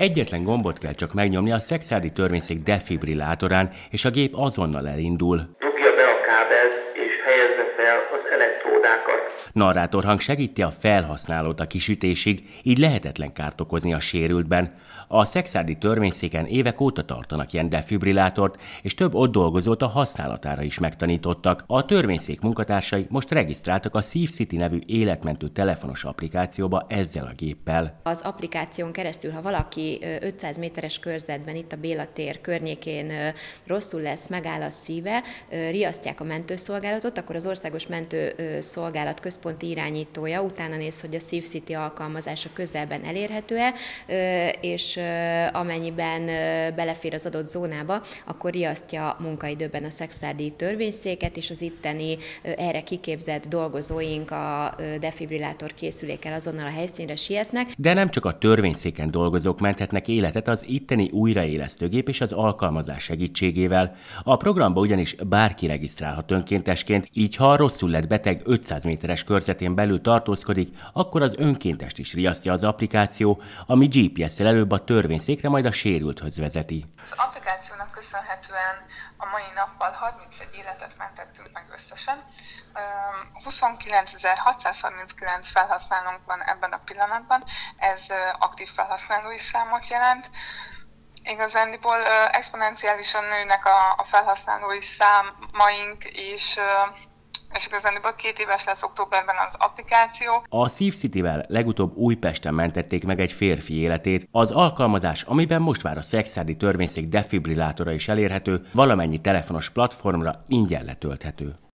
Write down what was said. Egyetlen gombot kell csak megnyomni a Szekszárdi Törvényszék defibrillátorán, és a gép azonnal elindul. Dugja be a kábelt, és helyezze fel az elektródákat. Narrátorhang segíti a felhasználót a kisütésig, így lehetetlen kárt okozni a sérültben. A Szekszárdi Törvényszéken évek óta tartanak ilyen defibrillátort, és több ott dolgozót a használatára is megtanítottak. A törvényszék munkatársai most regisztráltak a Szív City nevű életmentő telefonos applikációba ezzel a géppel. Az applikáción keresztül, ha valaki 500 méteres körzetben, itt a Bélatér környékén rosszul lesz, megáll a szíve, riasztják a mentőszolgálatot, akkor az Országos Mentőszolgálat központi irányítója utána néz, hogy a Safe City alkalmazása közelben elérhető-e, és amennyiben belefér az adott zónába, akkor riasztja munkaidőben a Szekszárdi Törvényszéket, és az itteni erre kiképzett dolgozóink a defibrillátor készülékkel azonnal a helyszínre sietnek. De nem csak a törvényszéken dolgozók menthetnek életet az itteni újraélesztőgép és az alkalmazás segítségével. A programba ugyanis bárki regisztrálhat önkéntesként, így ha a rosszul lett beteg 500 méteres körzetén belül tartózkodik, akkor az önkéntest is riasztja az applikáció, ami GPS-szel előbb a törvényszékre, majd a sérülthöz vezeti. Az applikációnak köszönhetően a mai nappal 31 életet mentettünk meg összesen. 29.639 felhasználónk van ebben a pillanatban, ez aktív felhasználói számot jelent. Igazándiból exponenciálisan nőnek a felhasználói számaink, és igazándiból 2 éves lesz októberben az applikáció. A Safe Cityvel legutóbb Újpesten mentették meg egy férfi életét. Az alkalmazás, amiben most már a Szekszárdi Törvényszék defibrillátora is elérhető, valamennyi telefonos platformra ingyen letölthető.